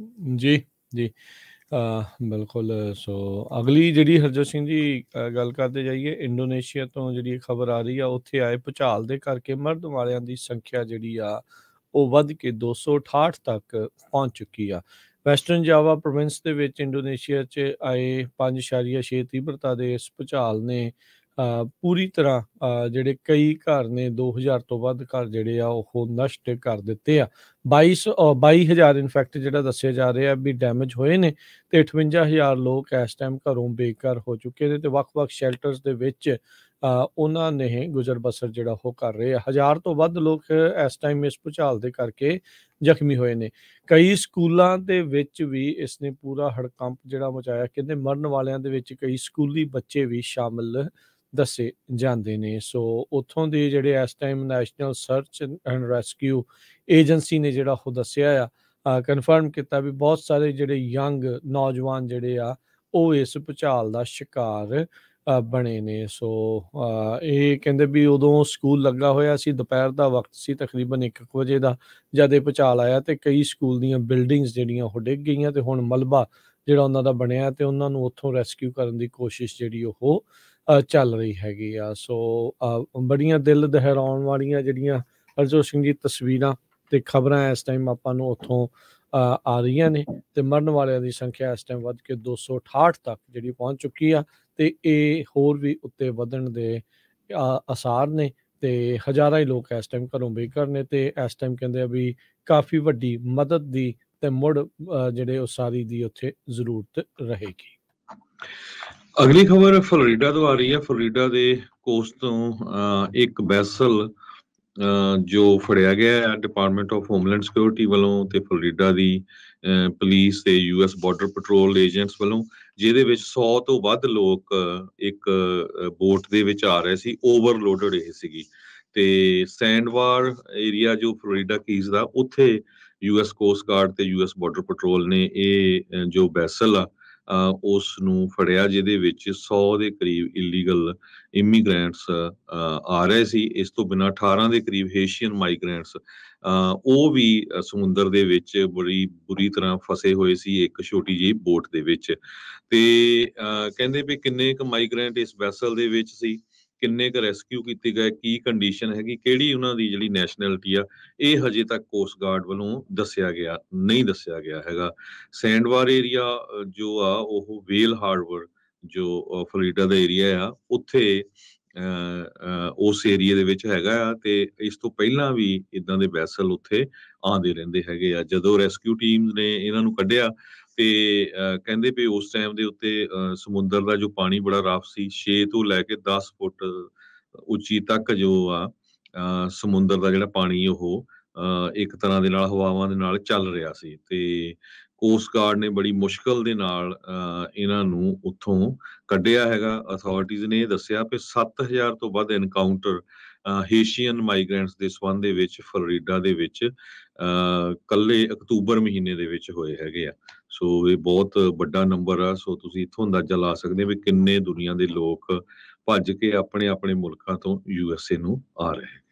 जी जी बिल्कुल। सो अगली जी हरजोत सिंह जी गल करते जाइए। इंडोनेशिया तो जी खबर आ रही है, उत्थे आए भूचाल के करके मरद वालियां दी संख्या जी वध के 268 तक पहुँच चुकी है। वैस्टर्न जावा प्रोविंस दे विच इंडोनेशिया च आए 5.6 तीव्रता के इस भूचाल ने पूरी तरह जेडे कई घर ने 2000 तो वध घर जेडे आ वो नष्ट कर दिते आ। 22,000 इनफैक्ट जेड़ा दस्सिया जा रहा भी डैमेज होए ने ते 58,000 लोग इस टाइम घरों बेघर हो चुके ने ते वख-वख शेल्टर्स दे विच उन्हां ने गुजर बसर जिहड़ा वो कर रहे हैं। 1000 तो वध लोग इस टाइम इस भूचाल दे करके जख्मी होए ने। कई स्कूलों के विच भी इसने पूरा हड़कंप जिहड़ा मचाया, कहते मरन वालियां दे विच कई स्कूली बच्चे भी शामिल दसे जाते हैं। सो उत्थों के जोड़े इस time national search and rescue agency ने जोड़ा वो दसिया कन्फर्म किया भी बहुत सारे जोड़े यंग नौजवान जोड़े आ वो इस भूचाल का शिकार बने ने। सो ये कहते भी उदों स्कूल लगा होया सी, दोपहर का वक्त सी तकरीबन 1 बजे का जब ये भूचाल आया तो कई स्कूल दी बिल्डिंग्स जड़ियाँ वो डिग गई तो हुण मलबा जोड़ा उन्हां दा बनिया तो उन्होंने उत्थों रेस्क्यू करने की कोशिश जी वो चल रही हैगी आ। सो बड़ियां दिल दहराउण वालियां जड़ियां हरजोत सिंह जी तस्वीरां ते खबरां इस टाइम आपां नूं उत्थों आ रही ने ते मरण वालियां दी संख्या इस टाइम वध के 268 तक जी पहुँच चुकी आ ते ये होर भी उत्ते वधण दे आसार ने ते हज़ारां ही लोग इस टाइम घरों बेघर ने ते इस टाइम कहंदे आ भी काफ़ी वड्डी मदद दी ते मुड़ जिहड़े उसारी दी उत्थे जरूरत रहेगी। अगली खबर फ्लोरिडा तो आ रही है। फ्लोरिडा के कोस्ट तो एक वैसल जो फड़िया गया है डिपार्टमेंट ऑफ होमलैंड सिक्योरिटी वालों तो फ्लोरिडा की पुलिस से यूएस बॉर्डर पेट्रोल एजेंट्स वालों जिहदे विच 100 तो वध लोग एक बोट दे विच आ रहे सी, ओवरलोडेड ये सीगी ते सैंडबार एरिया जो फ्लोरिडा कीज का उत्थे यूएस कोस्ट गार्ड ते यूएस बॉर्डर पेट्रोल ने ये जो वैसल आ उस नूं फड़िया जिहदे विच 100 के करीब इलीगल इमीग्रेंट्स आ रहे सी। इस तो बिना 18 के करीब हेशियन माइग्रेंट्स ਉਹ ਵੀ ਸਮੁੰਦਰ ਦੇ ਵਿੱਚ ਬੜੀ ਬੁਰੀ ਤਰ੍ਹਾਂ ਫਸੇ ਹੋਏ ਸੀ ਇੱਕ ਛੋਟੀ ਜਿਹੀ ਬੋਟ ਦੇ ਵਿੱਚ ਤੇ ਕਹਿੰਦੇ ਵੀ ਕਿੰਨੇ ਕੁ ਮਾਈਗ੍ਰੈਂਟ ਇਸ ਵੈਸਲ ਦੇ ਵਿੱਚ ਸੀ, ਕਿੰਨੇ ਕੁ ਰੈਸਕਿਊ ਕੀਤੇ ਗਏ, ਕੀ ਕੰਡੀਸ਼ਨ ਹੈਗੀ, ਕਿਹੜੀ ਉਹਨਾਂ ਦੀ ਜਿਹੜੀ ਨੈਸ਼ਨੈਲਿਟੀ ਆ ਇਹ ਹਜੇ ਤੱਕ ਕੋਸਟ ਗਾਰਡ ਵੱਲੋਂ ਦੱਸਿਆ ਗਿਆ ਨਹੀਂ ਦੱਸਿਆ ਗਿਆ ਹੈਗਾ। ਸੈਂਡਬਾਰ ਏਰੀਆ ਜੋ ਆ ਉਹ ਵੇਲ ਹਾਰਬਰ ਜੋ ਫਲੋਰੀਡਾ ਦਾ ਏਰੀਆ ਆ ਉੱਥੇ उस एरिए दे विच हैगा ते इस तो पहला भी इदां दे वैसल उत्थे आंदे रहिंदे हैगे आ। जदों रेस्क्यू टीम ने इन्हां नूं कढिया ते कहंदे पे उस टाइम दे उत्ते समुंदर दा जो पानी बड़ा रफ सी 6 ਤੋਂ ਲੈ ਕੇ 10 ਫੁੱट उची तक जो आ समुंदर दा जिहड़ा पानी ओह एक तरह दे नाल हवावां दे नाल चल रिहा सी ते कोस्ट गार्ड ने बड़ी मुश्किल दे नाल इन्हां नूं उत्थों कढिया हैगा। अथॉरिटीज़ ने दस्सिया कि 7,000 तो वध एनकाउंटर हेशियन माइग्रेंट्स के संबंध दे विच फ्लोरिडा दे विच कल्ले अक्तूबर महीने दे विच होए हैगे आ। सो ये बहुत बड़ा नंबर आ। सो तुसीं इत्थों अंदाजा ला सकदे हो कि किन्ने दुनिया दे लोग भज के अपने अपने मुल्कां तो यूएसए नूं आ रहे हैं।